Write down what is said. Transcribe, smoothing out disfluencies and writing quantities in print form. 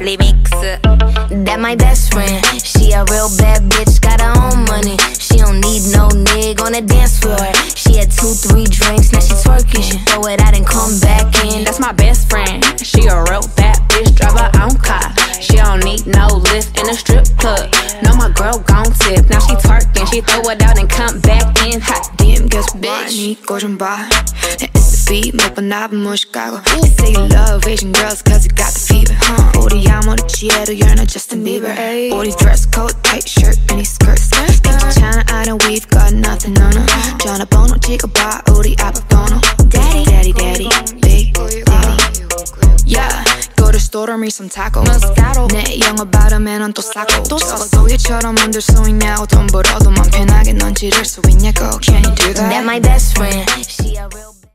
lyrics. That my best friend, she a real bad bitch, got her own money. She don't need no nigga on the dance floor. She had 2, 3 drinks, now she twerking. She throw it out and come back in. That's my best friend, she a real bad bitch, drive her own car. She don't need no lift in a strip club. No, my girl gon' tip, now she twerking. She throw it out and come back in. Hot damn, guess what? She goes and buy. Female, but not more Chicago. They say you love Asian girls cause you got the fever, huh? Odiamo di Chiedo, you're not Justin Bieber. Body dress coat, tight shirt, mini skirt. Think you China, I don't weave, got nothing on her. John Bono, Chico Bar, Odi Ababono. Daddy, big daddy. Yeah, go to store, order me some tacos. 내 영업하러 매는 또 싸고. 적어도 얘처럼 만들 수 있냐, 어떤 벌어도 맘 편하게 넌 지를 수 있냐고. Can you do that? That my best friend, she a real